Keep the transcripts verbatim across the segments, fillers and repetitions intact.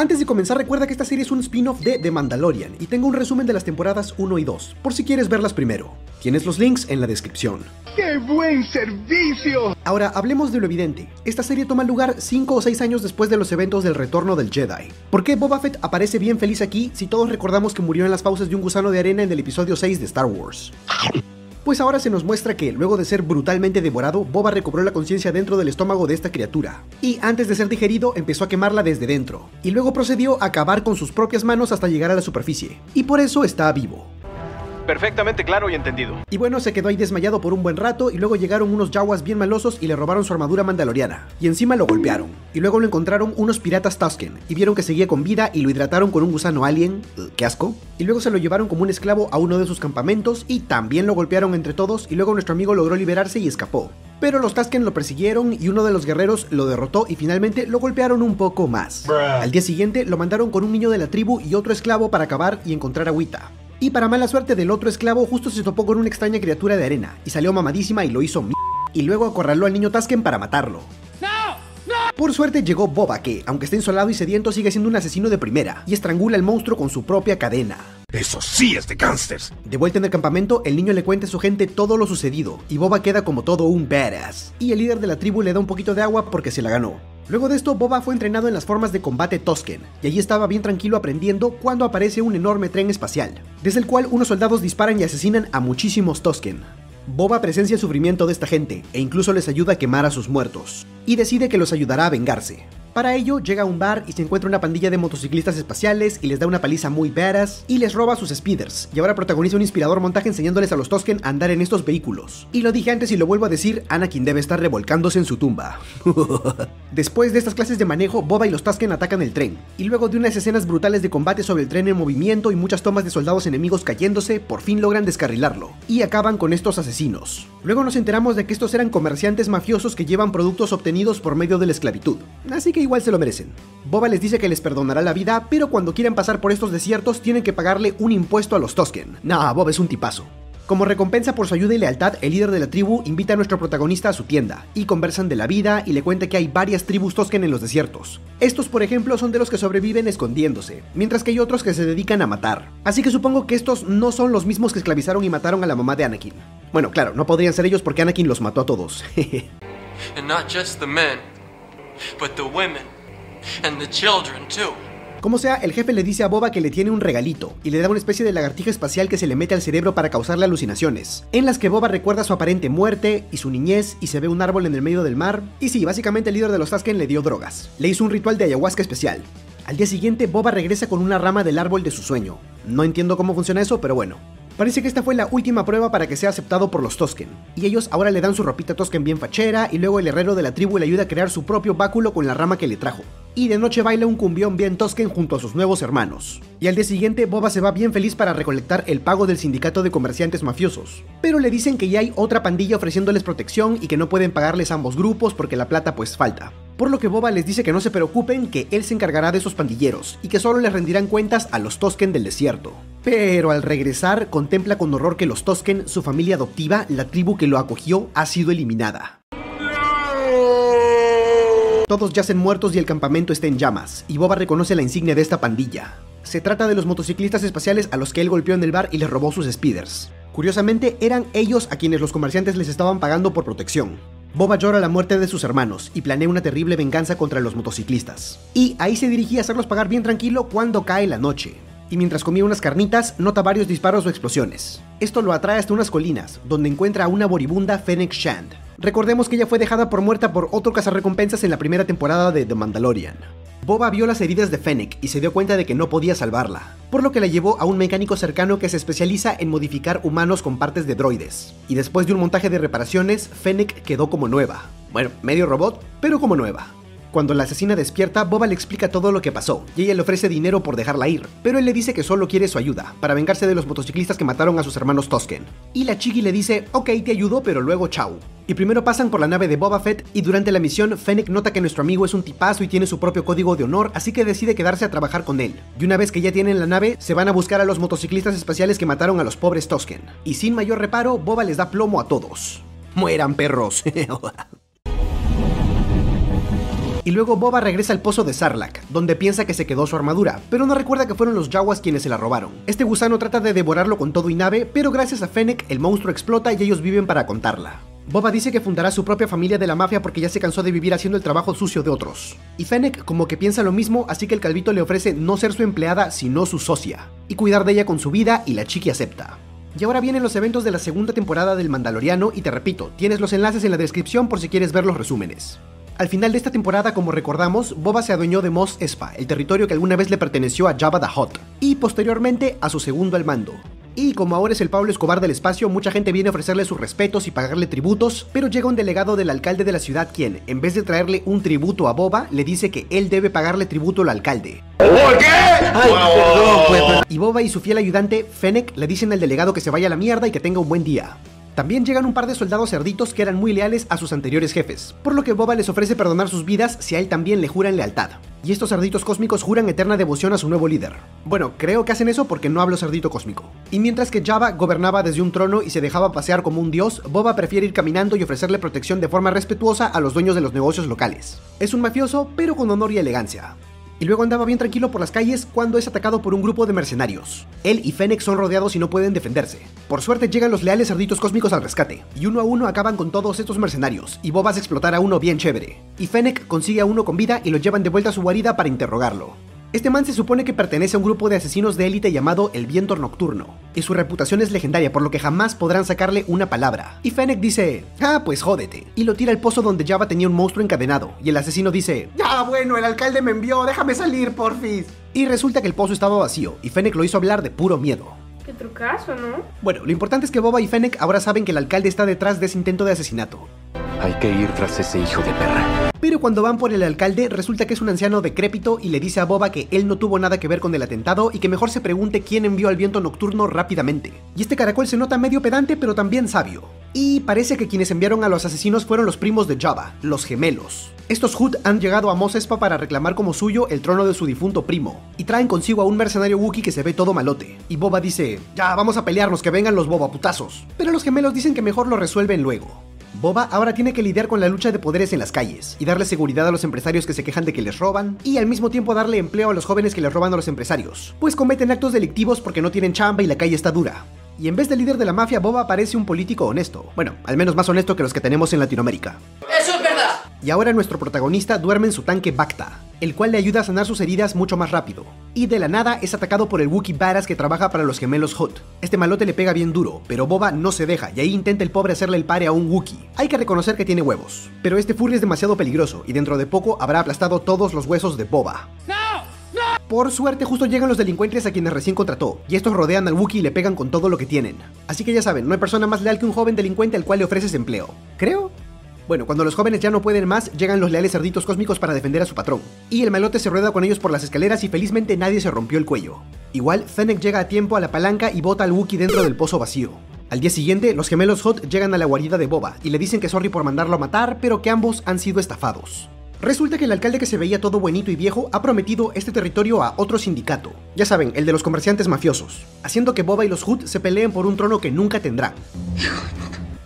Antes de comenzar, recuerda que esta serie es un spin-off de The Mandalorian y tengo un resumen de las temporadas uno y dos, por si quieres verlas primero. Tienes los links en la descripción. ¡Qué buen servicio! Ahora, hablemos de lo evidente. Esta serie toma lugar cinco o seis años después de los eventos del Retorno del Jedi. ¿Por qué Boba Fett aparece bien feliz aquí si todos recordamos que murió en las fauces de un gusano de arena en el episodio seis de Star Wars? Pues ahora se nos muestra que, luego de ser brutalmente devorado, Boba recobró la conciencia dentro del estómago de esta criatura, y antes de ser digerido empezó a quemarla desde dentro, y luego procedió a acabar con sus propias manos hasta llegar a la superficie, y por eso está vivo. Perfectamente claro y entendido. Y bueno, se quedó ahí desmayado por un buen rato y luego llegaron unos yaguas bien malosos y le robaron su armadura mandaloriana. Y encima lo golpearon. Y luego lo encontraron unos piratas Tusken y vieron que seguía con vida y lo hidrataron con un gusano alien. ¡Qué asco! Y luego se lo llevaron como un esclavo a uno de sus campamentos y también lo golpearon entre todos y luego nuestro amigo logró liberarse y escapó. Pero los Tusken lo persiguieron y uno de los guerreros lo derrotó y finalmente lo golpearon un poco más. Bruh. Al día siguiente lo mandaron con un niño de la tribu y otro esclavo para acabar y encontrar agüita. Y para mala suerte del otro esclavo, justo se topó con una extraña criatura de arena, y salió mamadísima y lo hizo m***, y luego acorraló al niño Tusken para matarlo. ¡No! ¡No! Por suerte llegó Boba que, aunque esté insolado y sediento, sigue siendo un asesino de primera, y estrangula al monstruo con su propia cadena. ¡Eso sí es de gángsters! De vuelta en el campamento, el niño le cuenta a su gente todo lo sucedido, y Boba queda como todo un badass, y el líder de la tribu le da un poquito de agua porque se la ganó. Luego de esto, Boba fue entrenado en las formas de combate Tusken, y allí estaba bien tranquilo aprendiendo cuando aparece un enorme tren espacial, desde el cual unos soldados disparan y asesinan a muchísimos Tusken. Boba presencia el sufrimiento de esta gente, e incluso les ayuda a quemar a sus muertos, y decide que los ayudará a vengarse. Para ello, llega a un bar y se encuentra una pandilla de motociclistas espaciales y les da una paliza muy badass y les roba sus speeders, y ahora protagoniza un inspirador montaje enseñándoles a los Tusken a andar en estos vehículos. Y lo dije antes y lo vuelvo a decir, Anakin debe estar revolcándose en su tumba. Después de estas clases de manejo, Boba y los Tusken atacan el tren, y luego de unas escenas brutales de combate sobre el tren en movimiento y muchas tomas de soldados enemigos cayéndose, por fin logran descarrilarlo, y acaban con estos asesinos. Luego nos enteramos de que estos eran comerciantes mafiosos que llevan productos obtenidos por medio de la esclavitud, así que igual se lo merecen. Boba les dice que les perdonará la vida, pero cuando quieran pasar por estos desiertos tienen que pagarle un impuesto a los Tusken. Nah, Boba es un tipazo. Como recompensa por su ayuda y lealtad, el líder de la tribu invita a nuestro protagonista a su tienda, y conversan de la vida y le cuenta que hay varias tribus Tusken en los desiertos. Estos, por ejemplo, son de los que sobreviven escondiéndose, mientras que hay otros que se dedican a matar. Así que supongo que estos no son los mismos que esclavizaron y mataron a la mamá de Anakin. Bueno, claro, no podrían ser ellos porque Anakin los mató a todos. And not just the men. But the women and the children too. Como sea, el jefe le dice a Boba que le tiene un regalito y le da una especie de lagartija espacial que se le mete al cerebro para causarle alucinaciones, en las que Boba recuerda su aparente muerte y su niñez y se ve un árbol en el medio del mar. Y sí, básicamente el líder de los Tusken le dio drogas. Le hizo un ritual de ayahuasca especial. Al día siguiente, Boba regresa con una rama del árbol de su sueño. No entiendo cómo funciona eso, pero bueno. Parece que esta fue la última prueba para que sea aceptado por los Tusken, y ellos ahora le dan su ropita Tusken bien fachera, y luego el herrero de la tribu le ayuda a crear su propio báculo con la rama que le trajo, y de noche baila un cumbión bien Tusken junto a sus nuevos hermanos. Y al día siguiente, Boba se va bien feliz para recolectar el pago del sindicato de comerciantes mafiosos, pero le dicen que ya hay otra pandilla ofreciéndoles protección y que no pueden pagarles ambos grupos porque la plata pues falta. Por lo que Boba les dice que no se preocupen, que él se encargará de esos pandilleros y que solo les rendirán cuentas a los Tusken del desierto. Pero al regresar, contempla con horror que los Tusken, su familia adoptiva, la tribu que lo acogió, ha sido eliminada. Todos yacen muertos y el campamento está en llamas, y Boba reconoce la insignia de esta pandilla. Se trata de los motociclistas espaciales a los que él golpeó en el bar y les robó sus speeders. Curiosamente, eran ellos a quienes los comerciantes les estaban pagando por protección. Boba llora la muerte de sus hermanos y planea una terrible venganza contra los motociclistas. Y ahí se dirigía a hacerlos pagar bien tranquilo cuando cae la noche. Y mientras comía unas carnitas, nota varios disparos o explosiones. Esto lo atrae hasta unas colinas, donde encuentra a una moribunda Fennec Shand. Recordemos que ella fue dejada por muerta por otro cazarrecompensas en la primera temporada de The Mandalorian. Boba vio las heridas de Fennec y se dio cuenta de que no podía salvarla, por lo que la llevó a un mecánico cercano que se especializa en modificar humanos con partes de droides. Y después de un montaje de reparaciones, Fennec quedó como nueva. Bueno, medio robot, pero como nueva. Cuando la asesina despierta, Boba le explica todo lo que pasó, y ella le ofrece dinero por dejarla ir, pero él le dice que solo quiere su ayuda, para vengarse de los motociclistas que mataron a sus hermanos Tusken. Y la chiqui le dice, ok, te ayudo, pero luego chau. Y primero pasan por la nave de Boba Fett, y durante la misión, Fennec nota que nuestro amigo es un tipazo y tiene su propio código de honor, así que decide quedarse a trabajar con él. Y una vez que ya tienen la nave, se van a buscar a los motociclistas espaciales que mataron a los pobres Tusken. Y sin mayor reparo, Boba les da plomo a todos. ¡Mueran, perros! Y luego Boba regresa al pozo de Sarlacc, donde piensa que se quedó su armadura, pero no recuerda que fueron los Jawas quienes se la robaron. Este gusano trata de devorarlo con todo y nave, pero gracias a Fennec el monstruo explota y ellos viven para contarla. Boba dice que fundará su propia familia de la mafia porque ya se cansó de vivir haciendo el trabajo sucio de otros. Y Fennec como que piensa lo mismo, así que el calvito le ofrece no ser su empleada sino su socia, y cuidar de ella con su vida, y la chiqui acepta. Y ahora vienen los eventos de la segunda temporada del Mandaloriano y te repito, tienes los enlaces en la descripción por si quieres ver los resúmenes. Al final de esta temporada, como recordamos, Boba se adueñó de Mos Espa, el territorio que alguna vez le perteneció a Jabba the Hutt, y posteriormente a su segundo al mando. Y como ahora es el Pablo Escobar del espacio, mucha gente viene a ofrecerle sus respetos y pagarle tributos, pero llega un delegado del alcalde de la ciudad quien, en vez de traerle un tributo a Boba, le dice que él debe pagarle tributo al alcalde. ¿Por qué? Ay, perdón, pues, perdón. Y Boba y su fiel ayudante, Fennec, le dicen al delegado que se vaya a la mierda y que tenga un buen día. También llegan un par de soldados cerditos que eran muy leales a sus anteriores jefes, por lo que Boba les ofrece perdonar sus vidas si a él también le juran lealtad. Y estos cerditos cósmicos juran eterna devoción a su nuevo líder. Bueno, creo que hacen eso porque no hablo cerdito cósmico. Y mientras que Jabba gobernaba desde un trono y se dejaba pasear como un dios, Boba prefiere ir caminando y ofrecerle protección de forma respetuosa a los dueños de los negocios locales. Es un mafioso, pero con honor y elegancia. Y luego andaba bien tranquilo por las calles cuando es atacado por un grupo de mercenarios. Él y Fennec son rodeados y no pueden defenderse. Por suerte llegan los leales cerditos cósmicos al rescate, y uno a uno acaban con todos estos mercenarios, y Boba hace explotar a uno bien chévere. Y Fennec consigue a uno con vida y lo llevan de vuelta a su guarida para interrogarlo. Este man se supone que pertenece a un grupo de asesinos de élite llamado el Viento Nocturno, y su reputación es legendaria por lo que jamás podrán sacarle una palabra. Y Fennec dice, ah pues jódete, y lo tira al pozo donde Jabba tenía un monstruo encadenado, y el asesino dice, ah bueno, el alcalde me envió, déjame salir porfis. Y resulta que el pozo estaba vacío, y Fennec lo hizo hablar de puro miedo. Qué trucazo, ¿no? Bueno, lo importante es que Boba y Fennec ahora saben que el alcalde está detrás de ese intento de asesinato. Hay que ir tras ese hijo de perra. Pero cuando van por el alcalde, resulta que es un anciano decrépito y le dice a Boba que él no tuvo nada que ver con el atentado y que mejor se pregunte quién envió al viento nocturno rápidamente. Y este caracol se nota medio pedante, pero también sabio. Y parece que quienes enviaron a los asesinos fueron los primos de Jabba, los gemelos. Estos Hutt han llegado a Mos Espa para reclamar como suyo el trono de su difunto primo, y traen consigo a un mercenario Wookiee que se ve todo malote. Y Boba dice, ya vamos a pelearnos, que vengan los Boba putazos. Pero los gemelos dicen que mejor lo resuelven luego. Boba ahora tiene que lidiar con la lucha de poderes en las calles, y darle seguridad a los empresarios que se quejan de que les roban, y al mismo tiempo darle empleo a los jóvenes que les roban a los empresarios, pues cometen actos delictivos porque no tienen chamba y la calle está dura. Y en vez del líder de la mafia, Boba parece un político honesto, bueno, al menos más honesto que los que tenemos en Latinoamérica. ¡Eso es verdad! Y ahora nuestro protagonista duerme en su tanque Bacta, el cual le ayuda a sanar sus heridas mucho más rápido. Y de la nada es atacado por el Wookiee Barras que trabaja para los gemelos Hutt. Este malote le pega bien duro, pero Boba no se deja y ahí intenta el pobre hacerle el pare a un Wookiee. Hay que reconocer que tiene huevos, pero este furry es demasiado peligroso y dentro de poco habrá aplastado todos los huesos de Boba. Por suerte justo llegan los delincuentes a quienes recién contrató, y estos rodean al Wookiee y le pegan con todo lo que tienen. Así que ya saben, no hay persona más leal que un joven delincuente al cual le ofreces empleo. ¿Creo? Bueno, cuando los jóvenes ya no pueden más, llegan los leales cerditos cósmicos para defender a su patrón. Y el malote se rueda con ellos por las escaleras y felizmente nadie se rompió el cuello. Igual, Fennec llega a tiempo a la palanca y bota al Wookiee dentro del pozo vacío. Al día siguiente, los gemelos Hutt llegan a la guarida de Boba y le dicen que sorry por mandarlo a matar, pero que ambos han sido estafados. Resulta que el alcalde que se veía todo buenito y viejo ha prometido este territorio a otro sindicato, ya saben, el de los comerciantes mafiosos, haciendo que Boba y los Hutt se peleen por un trono que nunca tendrán.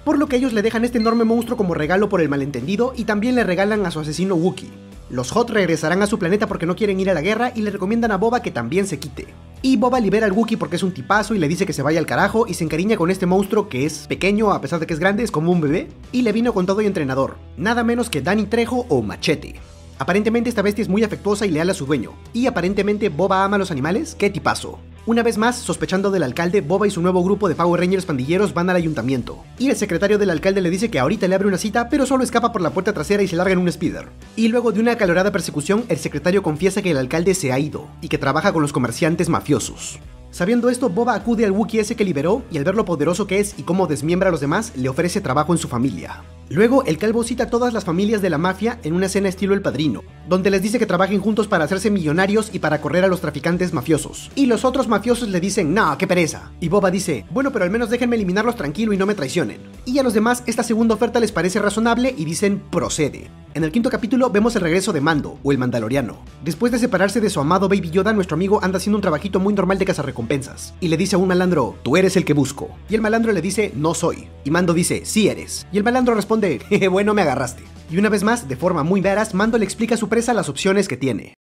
Por lo que ellos le dejan este enorme monstruo como regalo por el malentendido y también le regalan a su asesino Wookiee. Los Hutt regresarán a su planeta porque no quieren ir a la guerra y le recomiendan a Boba que también se quite. Y Boba libera al Wookiee porque es un tipazo y le dice que se vaya al carajo y se encariña con este monstruo que es pequeño a pesar de que es grande, es como un bebé, y le vino con todo y entrenador, nada menos que Danny Trejo o Machete. Aparentemente esta bestia es muy afectuosa y leal a su dueño, y aparentemente Boba ama a los animales, qué tipazo. Una vez más, sospechando del alcalde, Boba y su nuevo grupo de Power Rangers pandilleros van al ayuntamiento. Y el secretario del alcalde le dice que ahorita le abre una cita, pero solo escapa por la puerta trasera y se larga en un speeder. Y luego de una acalorada persecución, el secretario confiesa que el alcalde se ha ido, y que trabaja con los comerciantes mafiosos. Sabiendo esto, Boba acude al Wookiee ese que liberó, y al ver lo poderoso que es y cómo desmiembra a los demás, le ofrece trabajo en su familia. Luego, el calvo cita a todas las familias de la mafia en una cena estilo El Padrino, donde les dice que trabajen juntos para hacerse millonarios y para correr a los traficantes mafiosos. Y los otros mafiosos le dicen, no, qué pereza. Y Boba dice, bueno, pero al menos déjenme eliminarlos tranquilo y no me traicionen. Y a los demás esta segunda oferta les parece razonable y dicen, procede. En el quinto capítulo vemos el regreso de Mando, o el Mandaloriano. Después de separarse de su amado Baby Yoda, nuestro amigo anda haciendo un trabajito muy normal de cazarrecompensas. Y le dice a un malandro, tú eres el que busco. Y el malandro le dice, no soy. Y Mando dice, sí eres. Y el malandro responde, de jeje, bueno, me agarraste. Y una vez más, de forma muy veraz, Mando le explica a su presa las opciones que tiene.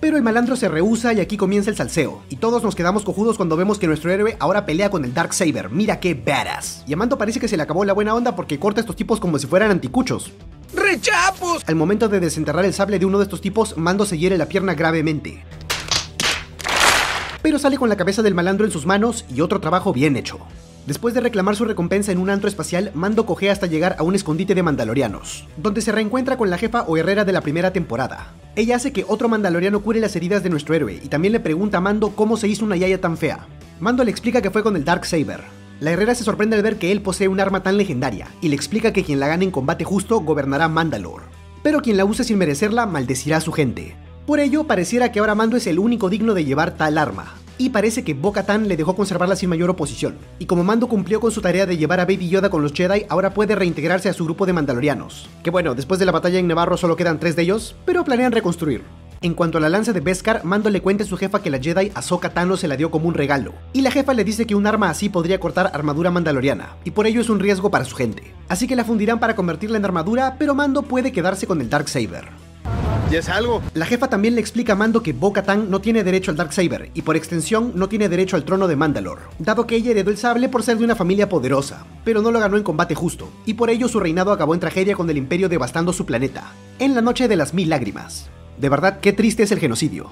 Pero el malandro se rehúsa y aquí comienza el salseo. Y todos nos quedamos cojudos cuando vemos que nuestro héroe ahora pelea con el Darksaber. Mira qué badass. Y a Mando parece que se le acabó la buena onda porque corta a estos tipos como si fueran anticuchos. ¡Rechapos! Al momento de desenterrar el sable de uno de estos tipos, Mando se hiere la pierna gravemente. Pero sale con la cabeza del malandro en sus manos y otro trabajo bien hecho. Después de reclamar su recompensa en un antro espacial, Mando cojea hasta llegar a un escondite de mandalorianos, donde se reencuentra con la jefa o herrera de la primera temporada. Ella hace que otro mandaloriano cure las heridas de nuestro héroe y también le pregunta a Mando cómo se hizo una yaya tan fea. Mando le explica que fue con el Darksaber. La herrera se sorprende al ver que él posee un arma tan legendaria y le explica que quien la gane en combate justo gobernará Mandalore, pero quien la use sin merecerla maldecirá a su gente. Por ello, pareciera que ahora Mando es el único digno de llevar tal arma. Y parece que Bo-Katan le dejó conservarla sin mayor oposición. Y como Mando cumplió con su tarea de llevar a Baby Yoda con los Jedi, ahora puede reintegrarse a su grupo de mandalorianos. Que bueno, después de la batalla en Navarro solo quedan tres de ellos, pero planean reconstruir. En cuanto a la lanza de Beskar, Mando le cuenta a su jefa que la Jedi Ahsoka Tano se la dio como un regalo. Y la jefa le dice que un arma así podría cortar armadura mandaloriana, y por ello es un riesgo para su gente. Así que la fundirán para convertirla en armadura, pero Mando puede quedarse con el Darksaber. ¿Y es algo? La jefa también le explica a Mando que Bo-Katan no tiene derecho al Darksaber y por extensión no tiene derecho al trono de Mandalore, dado que ella heredó el sable por ser de una familia poderosa, pero no lo ganó en combate justo, y por ello su reinado acabó en tragedia con el imperio devastando su planeta, en la noche de las mil lágrimas. De verdad, qué triste es el genocidio.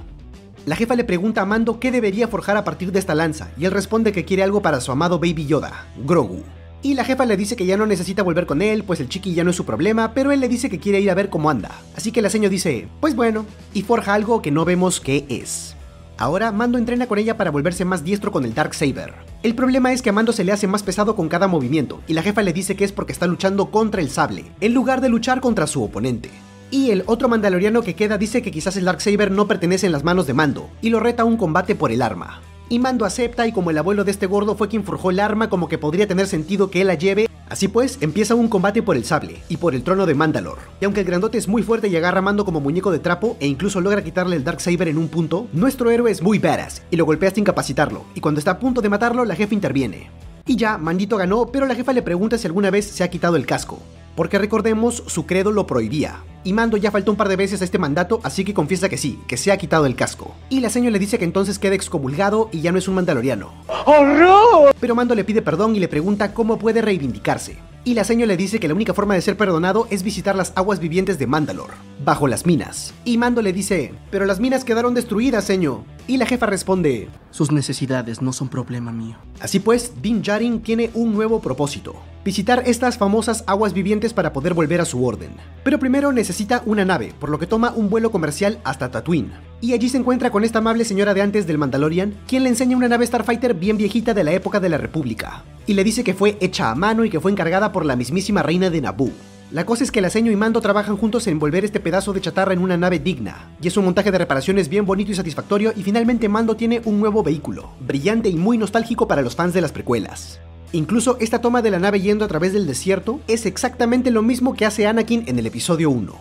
La jefa le pregunta a Mando qué debería forjar a partir de esta lanza y él responde que quiere algo para su amado Baby Yoda, Grogu. Y la jefa le dice que ya no necesita volver con él, pues el chiqui ya no es su problema, pero él le dice que quiere ir a ver cómo anda. Así que la seño dice, pues bueno, y forja algo que no vemos qué es. Ahora, Mando entrena con ella para volverse más diestro con el Darksaber. El problema es que a Mando se le hace más pesado con cada movimiento, y la jefa le dice que es porque está luchando contra el sable, en lugar de luchar contra su oponente. Y el otro mandaloriano que queda dice que quizás el Darksaber no pertenece en las manos de Mando, y lo reta a un combate por el arma. Y Mando acepta y como el abuelo de este gordo fue quien forjó el arma, como que podría tener sentido que él la lleve. Así pues, empieza un combate por el sable y por el trono de Mandalore. Y aunque el grandote es muy fuerte y agarra a Mando como muñeco de trapo e incluso logra quitarle el Darksaber en un punto, nuestro héroe es muy badass y lo golpea hasta incapacitarlo. Y cuando está a punto de matarlo, la jefa interviene. Y ya, Mandito ganó, pero la jefa le pregunta si alguna vez se ha quitado el casco. Porque recordemos, su credo lo prohibía. Y Mando ya faltó un par de veces a este mandato, así que confiesa que sí, que se ha quitado el casco. Y la seño le dice que entonces queda excomulgado y ya no es un mandaloriano. ¡Oh, no! Pero Mando le pide perdón y le pregunta cómo puede reivindicarse. Y la seño le dice que la única forma de ser perdonado es visitar las aguas vivientes de Mandalore, bajo las minas. Y Mando le dice, pero las minas quedaron destruidas, seño. Y la jefa responde, sus necesidades no son problema mío. Así pues, Din Djarin tiene un nuevo propósito. Visitar estas famosas aguas vivientes para poder volver a su orden. Pero primero necesita una nave, por lo que toma un vuelo comercial hasta Tatooine. Y allí se encuentra con esta amable señora de antes del Mandalorian, quien le enseña una nave Starfighter bien viejita de la época de la República. Y le dice que fue hecha a mano y que fue encargada por la mismísima reina de Naboo. La cosa es que la seño y Mando trabajan juntos en volver este pedazo de chatarra en una nave digna. Y es un montaje de reparaciones bien bonito y satisfactorio y finalmente Mando tiene un nuevo vehículo, brillante y muy nostálgico para los fans de las precuelas. Incluso esta toma de la nave yendo a través del desierto es exactamente lo mismo que hace Anakin en el episodio uno.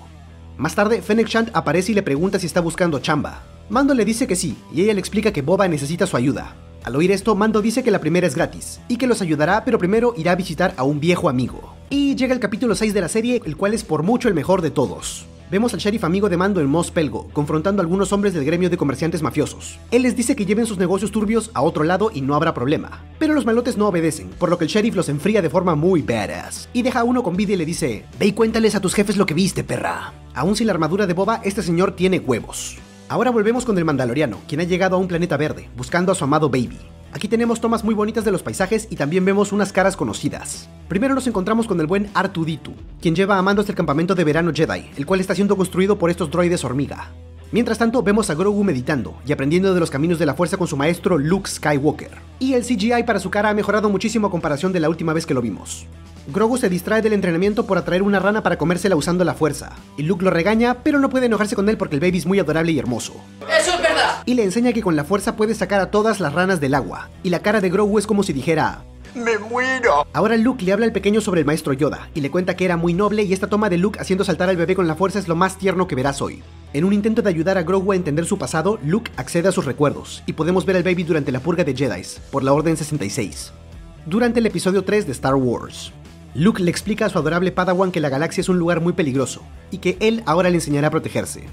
Más tarde, Fennec Shand aparece y le pregunta si está buscando chamba. Mando le dice que sí, y ella le explica que Boba necesita su ayuda. Al oír esto, Mando dice que la primera es gratis, y que los ayudará, pero primero irá a visitar a un viejo amigo. Y llega el capítulo seis de la serie, el cual es por mucho el mejor de todos. Vemos al sheriff amigo de Mando en Mos Pelgo, confrontando a algunos hombres del gremio de comerciantes mafiosos. Él les dice que lleven sus negocios turbios a otro lado y no habrá problema. Pero los malotes no obedecen, por lo que el sheriff los enfría de forma muy badass. Y deja a uno con vida y le dice, ve y cuéntales a tus jefes lo que viste, perra. Aún sin la armadura de Boba, este señor tiene huevos. Ahora volvemos con el mandaloriano, quien ha llegado a un planeta verde, buscando a su amado Baby. Aquí tenemos tomas muy bonitas de los paisajes y también vemos unas caras conocidas. Primero nos encontramos con el buen R dos D dos, quien lleva a Mando hasta el campamento de verano Jedi, el cual está siendo construido por estos droides hormiga. Mientras tanto, vemos a Grogu meditando y aprendiendo de los caminos de la fuerza con su maestro Luke Skywalker. Y el C G I para su cara ha mejorado muchísimo a comparación de la última vez que lo vimos. Grogu se distrae del entrenamiento por atraer una rana para comérsela usando la fuerza. Y Luke lo regaña, pero no puede enojarse con él porque el Baby es muy adorable y hermoso. ¡Eso es verdad! Y le enseña que con la fuerza puede sacar a todas las ranas del agua. Y la cara de Grogu es como si dijera, ¡Me muero! Ahora Luke le habla al pequeño sobre el maestro Yoda, y le cuenta que era muy noble y esta toma de Luke haciendo saltar al bebé con la fuerza es lo más tierno que verás hoy. En un intento de ayudar a Grogu a entender su pasado, Luke accede a sus recuerdos, y podemos ver al baby durante la purga de Jedis, por la Orden sesenta y seis. Durante el episodio tres de Star Wars, Luke le explica a su adorable Padawan que la galaxia es un lugar muy peligroso, y que él ahora le enseñará a protegerse.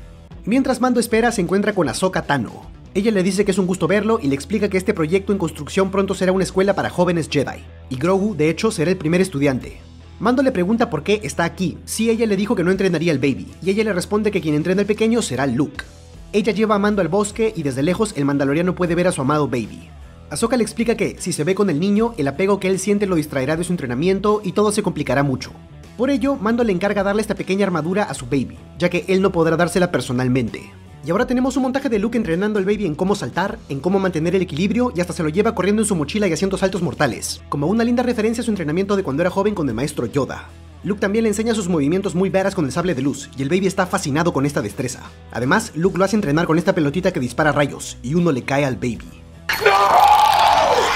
Mientras Mando espera, se encuentra con Ahsoka Tano. Ella le dice que es un gusto verlo y le explica que este proyecto en construcción pronto será una escuela para jóvenes Jedi, y Grogu, de hecho, será el primer estudiante. Mando le pregunta por qué está aquí, si ella le dijo que no entrenaría al baby, y ella le responde que quien entrena al pequeño será Luke. Ella lleva a Mando al bosque y desde lejos el mandaloriano puede ver a su amado baby. Ahsoka le explica que, si se ve con el niño, el apego que él siente lo distraerá de su entrenamiento y todo se complicará mucho. Por ello, Mando le encarga darle esta pequeña armadura a su baby, ya que él no podrá dársela personalmente. Y ahora tenemos un montaje de Luke entrenando al baby en cómo saltar, en cómo mantener el equilibrio y hasta se lo lleva corriendo en su mochila y haciendo saltos mortales, como una linda referencia a su entrenamiento de cuando era joven con el maestro Yoda. Luke también le enseña sus movimientos muy veras con el sable de luz y el baby está fascinado con esta destreza. Además, Luke lo hace entrenar con esta pelotita que dispara rayos y uno le cae al baby.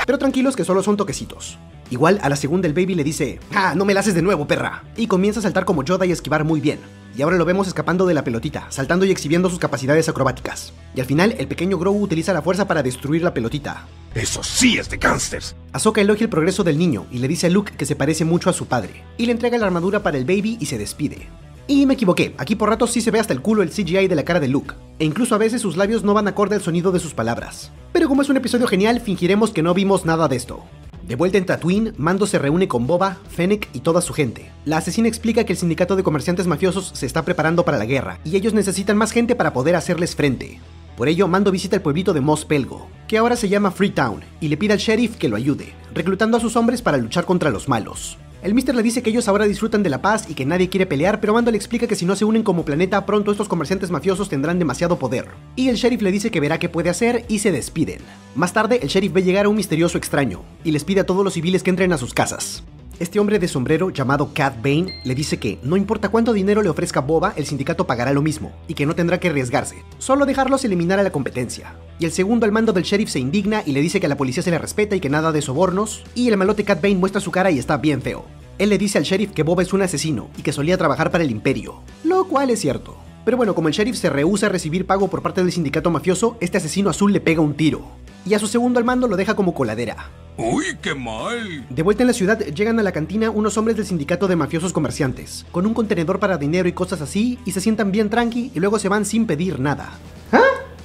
Pero tranquilos que solo son toquecitos. Igual a la segunda el baby le dice, ¡ah, no me la haces de nuevo, perra! Y comienza a saltar como Yoda y esquivar muy bien. Y ahora lo vemos escapando de la pelotita, saltando y exhibiendo sus capacidades acrobáticas. Y al final, el pequeño Grogu utiliza la fuerza para destruir la pelotita. ¡Eso sí es de gángsters! Ahsoka elogia el progreso del niño y le dice a Luke que se parece mucho a su padre. Y le entrega la armadura para el baby y se despide. Y me equivoqué, aquí por ratos sí se ve hasta el culo el C G I de la cara de Luke. E incluso a veces sus labios no van acorde al sonido de sus palabras. Pero como es un episodio genial, fingiremos que no vimos nada de esto. De vuelta en Tatooine, Mando se reúne con Boba, Fennec y toda su gente. La asesina explica que el sindicato de comerciantes mafiosos se está preparando para la guerra, y ellos necesitan más gente para poder hacerles frente. Por ello, Mando visita el pueblito de Mos Pelgo, que ahora se llama Freetown, y le pide al sheriff que lo ayude, reclutando a sus hombres para luchar contra los malos. El mister le dice que ellos ahora disfrutan de la paz y que nadie quiere pelear, pero Mando le explica que si no se unen como planeta, pronto estos comerciantes mafiosos tendrán demasiado poder. Y el sheriff le dice que verá qué puede hacer y se despiden. Más tarde, el sheriff ve llegar a un misterioso extraño, y les pide a todos los civiles que entren a sus casas. Este hombre de sombrero, llamado Cad Bane, le dice que, no importa cuánto dinero le ofrezca Boba, el sindicato pagará lo mismo, y que no tendrá que arriesgarse, solo dejarlos eliminar a la competencia. Y el segundo al mando del sheriff se indigna y le dice que a la policía se le respeta y que nada de sobornos, y el malote Cad Bane muestra su cara y está bien feo. Él le dice al sheriff que Boba es un asesino, y que solía trabajar para el imperio, lo cual es cierto. Pero bueno, como el sheriff se rehúsa a recibir pago por parte del sindicato mafioso, este asesino azul le pega un tiro, y a su segundo al mando lo deja como coladera. ¡Uy, qué mal! De vuelta en la ciudad, llegan a la cantina unos hombres del sindicato de mafiosos comerciantes, con un contenedor para dinero y cosas así, y se sientan bien tranqui y luego se van sin pedir nada. ¿Ah?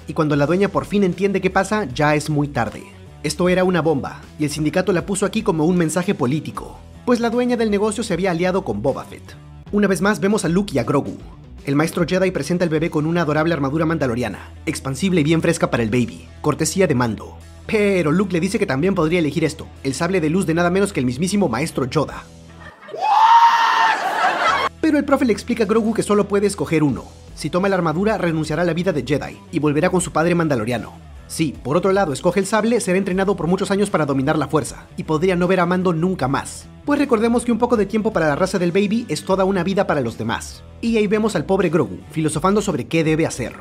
Y cuando la dueña por fin entiende qué pasa, ya es muy tarde. Esto era una bomba, y el sindicato la puso aquí como un mensaje político, pues la dueña del negocio se había aliado con Boba Fett. Una vez más vemos a Luke y a Grogu. El maestro Jedi presenta al bebé con una adorable armadura mandaloriana, expansible y bien fresca para el baby, cortesía de Mando. Pero Luke le dice que también podría elegir esto, el sable de luz de nada menos que el mismísimo maestro Yoda. Pero el profe le explica a Grogu que solo puede escoger uno. Si toma la armadura, renunciará a la vida de Jedi y volverá con su padre mandaloriano. Si, por otro lado, escoge el sable, será entrenado por muchos años para dominar la fuerza, y podría no ver a Mando nunca más. Pues recordemos que un poco de tiempo para la raza del baby es toda una vida para los demás. Y ahí vemos al pobre Grogu, filosofando sobre qué debe hacer.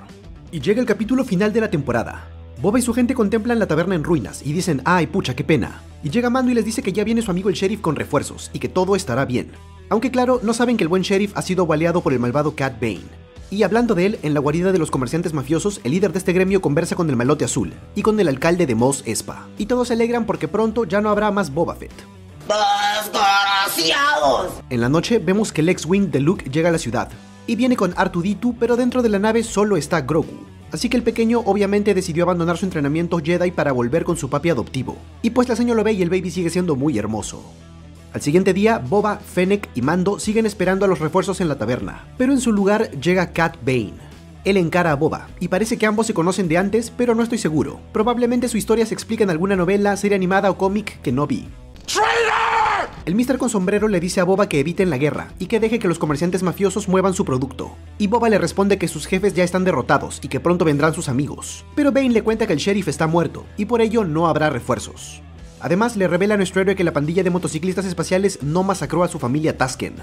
Y llega el capítulo final de la temporada. Boba y su gente contemplan la taberna en ruinas y dicen, ¡ay, pucha, qué pena! Y llega Mando y les dice que ya viene su amigo el sheriff con refuerzos y que todo estará bien. Aunque claro, no saben que el buen sheriff ha sido baleado por el malvado Cad Bane. Y hablando de él, en la guarida de los comerciantes mafiosos, el líder de este gremio conversa con el malote azul y con el alcalde de Mos Espa. Y todos se alegran porque pronto ya no habrá más Boba Fett. ¡Desgraciados! En la noche, vemos que el ex-wing de Luke llega a la ciudad y viene con R dos D dos, pero dentro de la nave solo está Grogu. Así que el pequeño obviamente decidió abandonar su entrenamiento Jedi para volver con su papi adoptivo. Y pues la señora lo ve y el baby sigue siendo muy hermoso. Al siguiente día, Boba, Fennec y Mando siguen esperando a los refuerzos en la taberna. Pero en su lugar llega Cad Bane. Él encara a Boba, y parece que ambos se conocen de antes, pero no estoy seguro. Probablemente su historia se explica en alguna novela, serie animada o cómic que no vi. ¡Trailer! El mister con sombrero le dice a Boba que eviten la guerra, y que deje que los comerciantes mafiosos muevan su producto. Y Boba le responde que sus jefes ya están derrotados y que pronto vendrán sus amigos. Pero Bane le cuenta que el sheriff está muerto y por ello no habrá refuerzos. Además le revela a nuestro héroe que la pandilla de motociclistas espaciales no masacró a su familia Tusken.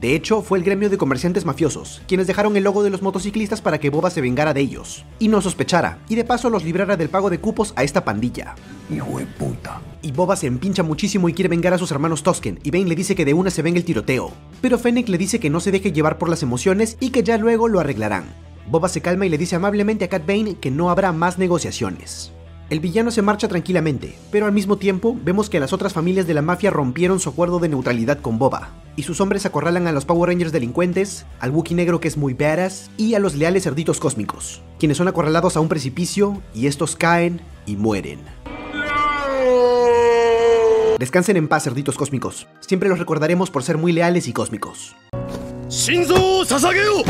De hecho, fue el gremio de comerciantes mafiosos, quienes dejaron el logo de los motociclistas para que Boba se vengara de ellos, y no sospechara, y de paso los librara del pago de cupos a esta pandilla. Hijo de puta. Y Boba se empincha muchísimo y quiere vengar a sus hermanos Tusken, y Bane le dice que de una se venga el tiroteo, pero Fennec le dice que no se deje llevar por las emociones y que ya luego lo arreglarán. Boba se calma y le dice amablemente a Cad Bane que no habrá más negociaciones. El villano se marcha tranquilamente, pero al mismo tiempo vemos que las otras familias de la mafia rompieron su acuerdo de neutralidad con Boba, y sus hombres acorralan a los Power Rangers delincuentes, al Wookiee negro que es muy badass, y a los leales cerditos cósmicos, quienes son acorralados a un precipicio, y estos caen y mueren. Descansen en paz, cerditos cósmicos. Siempre los recordaremos por ser muy leales y cósmicos. ¡Shinzo Sasageo!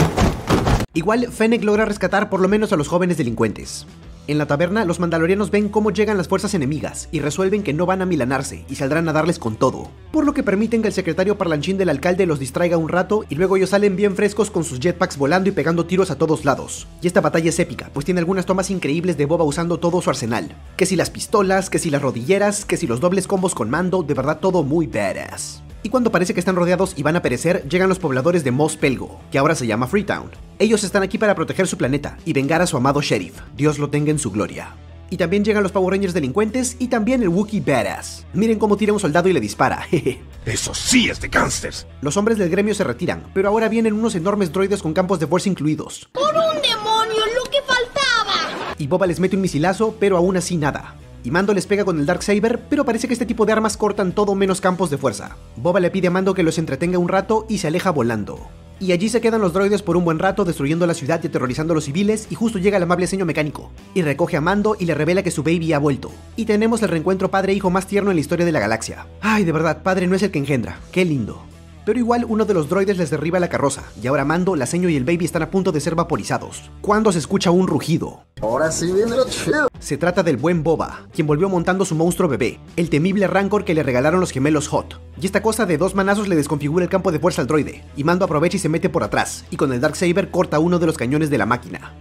Igual, Fennec logra rescatar por lo menos a los jóvenes delincuentes. En la taberna, los mandalorianos ven cómo llegan las fuerzas enemigas y resuelven que no van a amilanarse y saldrán a darles con todo, por lo que permiten que el secretario parlanchín del alcalde los distraiga un rato y luego ellos salen bien frescos con sus jetpacks volando y pegando tiros a todos lados. Y esta batalla es épica, pues tiene algunas tomas increíbles de Boba usando todo su arsenal. Que si las pistolas, que si las rodilleras, que si los dobles combos con mando, de verdad todo muy badass. Y cuando parece que están rodeados y van a perecer, llegan los pobladores de Mos Pelgo, que ahora se llama Freetown. Ellos están aquí para proteger su planeta y vengar a su amado sheriff. Dios lo tenga en su gloria. Y también llegan los Power Rangers delincuentes y también el Wookiee badass. Miren cómo tira un soldado y le dispara, jeje. ¡Eso sí es de gánsters! Los hombres del gremio se retiran, pero ahora vienen unos enormes droides con campos de fuerza incluidos. ¡Por un demonio, lo que faltaba! Y Boba les mete un misilazo, pero aún así nada. Y Mando les pega con el Darksaber, pero parece que este tipo de armas cortan todo menos campos de fuerza. Boba le pide a Mando que los entretenga un rato y se aleja volando. Y allí se quedan los droides por un buen rato destruyendo la ciudad y aterrorizando a los civiles, y justo llega el amable señor mecánico, y recoge a Mando y le revela que su baby ha vuelto. Y tenemos el reencuentro padre-hijo más tierno en la historia de la galaxia. Ay, de verdad, padre no es el que engendra, qué lindo. Pero igual uno de los droides les derriba la carroza, y ahora Mando, la seño y el baby están a punto de ser vaporizados, cuando se escucha un rugido. Ahora sí viene lo chido. Se trata del buen Boba, quien volvió montando su monstruo bebé, el temible Rancor que le regalaron los gemelos Hutt. Y esta cosa de dos manazos le desconfigura el campo de fuerza al droide, y Mando aprovecha y se mete por atrás, y con el Darksaber corta uno de los cañones de la máquina.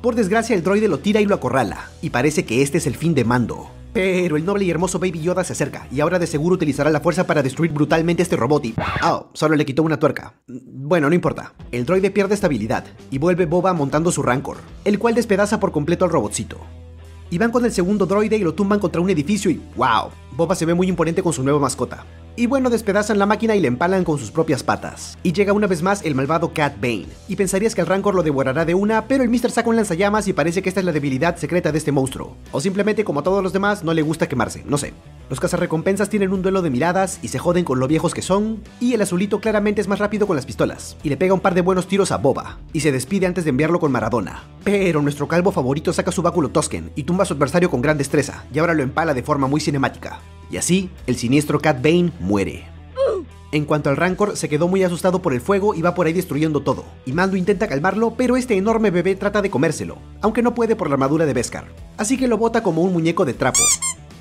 Por desgracia el droide lo tira y lo acorrala, y parece que este es el fin de Mando. Pero el noble y hermoso Baby Yoda se acerca, y ahora de seguro utilizará la fuerza para destruir brutalmente este robot y... Oh, solo le quitó una tuerca. Bueno, no importa. El droide pierde estabilidad, y vuelve Boba montando su Rancor, el cual despedaza por completo al robotcito. Y van con el segundo droide y lo tumban contra un edificio y... ¡Wow! Boba se ve muy imponente con su nueva mascota. Y bueno, despedazan la máquina y le empalan con sus propias patas. Y llega una vez más el malvado Cad Bane. Y pensarías que el Rancor lo devorará de una, pero el mister saca un lanzallamas y parece que esta es la debilidad secreta de este monstruo. O simplemente, como a todos los demás, no le gusta quemarse, no sé. Los cazarrecompensas tienen un duelo de miradas y se joden con lo viejos que son. Y el azulito claramente es más rápido con las pistolas. Y le pega un par de buenos tiros a Boba. Y se despide antes de enviarlo con Maradona. Pero nuestro calvo favorito saca su báculo Tusken y tumba a su adversario con gran destreza. Y ahora lo empala de forma muy cinemática. Y así, el siniestro Cad Bane muere. En cuanto al Rancor, se quedó muy asustado por el fuego y va por ahí destruyendo todo. Y Mando intenta calmarlo, pero este enorme bebé trata de comérselo, aunque no puede por la armadura de Beskar. Así que lo bota como un muñeco de trapo.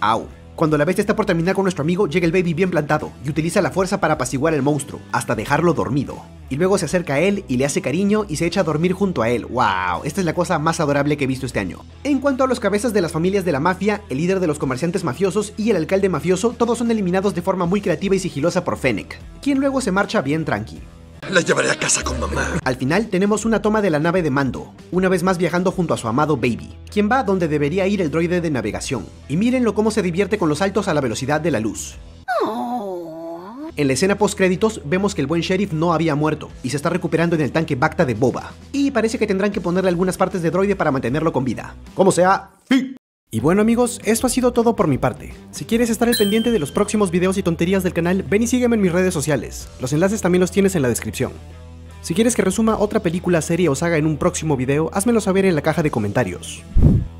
Au. Cuando la bestia está por terminar con nuestro amigo, llega el baby bien plantado y utiliza la fuerza para apaciguar al monstruo, hasta dejarlo dormido. Y luego se acerca a él y le hace cariño y se echa a dormir junto a él. ¡Wow! Esta es la cosa más adorable que he visto este año. En cuanto a los cabezas de las familias de la mafia, el líder de los comerciantes mafiosos y el alcalde mafioso, todos son eliminados de forma muy creativa y sigilosa por Fennec, quien luego se marcha bien tranqui. La llevaré a casa con mamá. Al final tenemos una toma de la nave de Mando, una vez más viajando junto a su amado Baby, quien va donde debería ir el droide de navegación. Y mírenlo cómo se divierte con los saltos a la velocidad de la luz. Oh. En la escena post créditos vemos que el buen sheriff no había muerto y se está recuperando en el tanque Bacta de Boba. Y parece que tendrán que ponerle algunas partes de droide para mantenerlo con vida. Como sea, ¡sí! Y bueno amigos, esto ha sido todo por mi parte. Si quieres estar al pendiente de los próximos videos y tonterías del canal, ven y sígueme en mis redes sociales. Los enlaces también los tienes en la descripción. Si quieres que resuma otra película, serie o saga en un próximo video, házmelo saber en la caja de comentarios.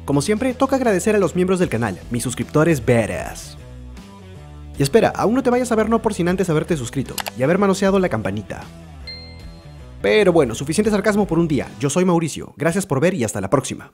Como siempre, toca agradecer a los miembros del canal, mis suscriptores veras. Y espera, aún no te vayas a ver no por sin antes haberte suscrito y haber manoseado la campanita. Pero bueno, suficiente sarcasmo por un día. Yo soy Mauricio, gracias por ver y hasta la próxima.